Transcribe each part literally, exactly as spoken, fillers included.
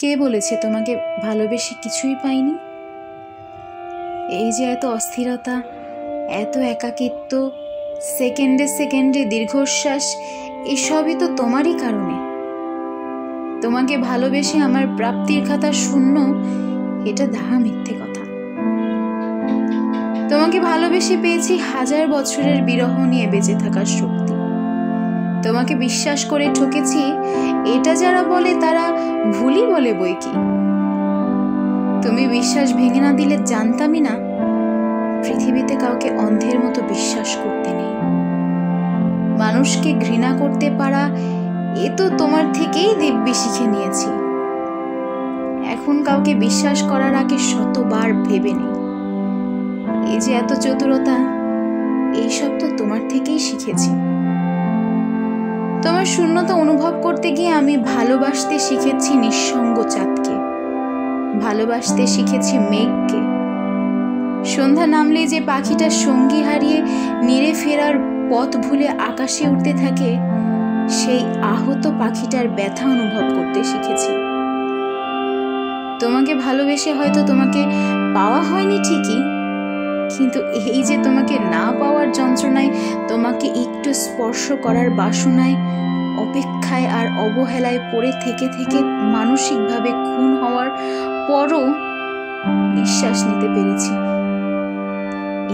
के बोलेछे तोमाके भालोबेशे किछुई पाइनी। एई जे एत अस्थिरता, एत एकाकित्व, सेकेंडे सेकेंडे दीर्घश्वास, एसबई तो तोमारी कारणे। तोमाके भालोबेशे आमार प्राप्तिर खाता शून्य, एटा दाहा मिथ्ये कथा। तोमाके भालोबेशे पेयेछि हजार बछरेर बिरह निये बेঁচে थाकार शक्ति। तोमाके विश्वास करे ठकेछि एटा जारा बोले तारा भूलई बोले बोइकि। तुमि विश्वास भेंगे ना दिले जानतामि ना पृथिबीते काउके अंधेर मतो विश्वास करते नेই। मानुषके घृणा करते पारा ए तो तोमार थेकेই दिब्बी शिखे निয়েছি। এখন কাউকে বিশ্বাস করার আগে শতবার ভেবে নেই। এই যে এত চতুরতা, এই সব তো তোমার থেকেই শিখেছি। তোমার শূন্যতা অনুভব করতে গিয়ে আমি ভালোবাসতে শিখেছি নিঃসঙ্গ চাঁদকে, ভালোবাসতে শিখেছি মেঘকে। সন্ধ্যা নামলে যে পাখিটা সঙ্গী হারিয়ে নীড়ে ফেরার পথ ভুলে আকাশে উঠতে থাকে, সেই আহত পাখিটার ব্যথা অনুভব করতে শিখেছি। তোমাকে ভালোবেসে হয়তো তোমাকে পাওয়া হয়নি ঠিকই, কিন্তু এই যে তোমাকে না পাওয়ার যন্ত্রণায়, তোমাকে একটু স্পর্শ করার বাসনায়, অপেক্ষায় আর অবহেলায় পড়ে থেকে থেকে মানসিকভাবে খুন হওয়ার পরও নিঃশ্বাস নিতে পেরেছি।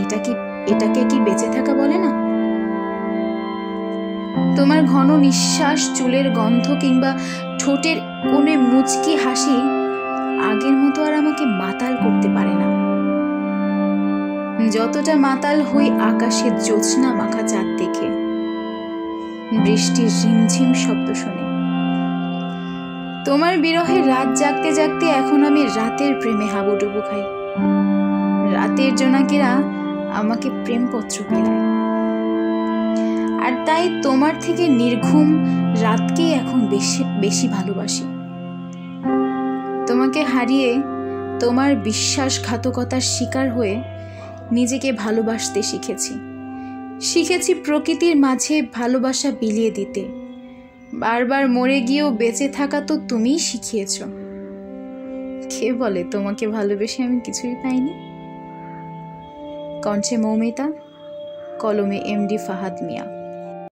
এটা কি এটাকে কি বেঁচে থাকা বলে না? তোমার ঘন নিঃশ্বাস, চুলের গন্ধ কিংবা ঠোঁটের কোণে মুচকি হাসি আগের মতো আর আমাকে মাতাল করতে পারে না। যতটা মাতাল হই আকাশের জ্যোৎস্না মাখা চাঁদ দেখে, বৃষ্টির ঝিমঝিম শব্দ শুনে। তোমার বিরহে রাত জাগতে জাগতে এখন আমি রাতের প্রেমে হাবুডুবু খাই। রাতের জোনাকিরা আমাকে প্রেমপত্র পেলায়, আর তাই তোমার থেকে নির্ঘুম রাতকে এখন বেশি বেশি ভালোবাসি। তোমাকে হারিয়ে, তোমার বিশ্বাসঘাতকতার শিকার হয়ে নিজেকে ভালোবাসতে শিখেছি। শিখেছি প্রকৃতির মাঝে ভালোবাসা বিলিয়ে দিতে। বারবার মরে গিয়েও বেঁচে থাকা তো তুমিই শিখিয়েছ। কে বলে তোমাকে ভালোবেসে আমি কিছুই পাইনি? কণ্ঠে মৌমিতা, কলমে এম ডি ফাহাদ মিয়া।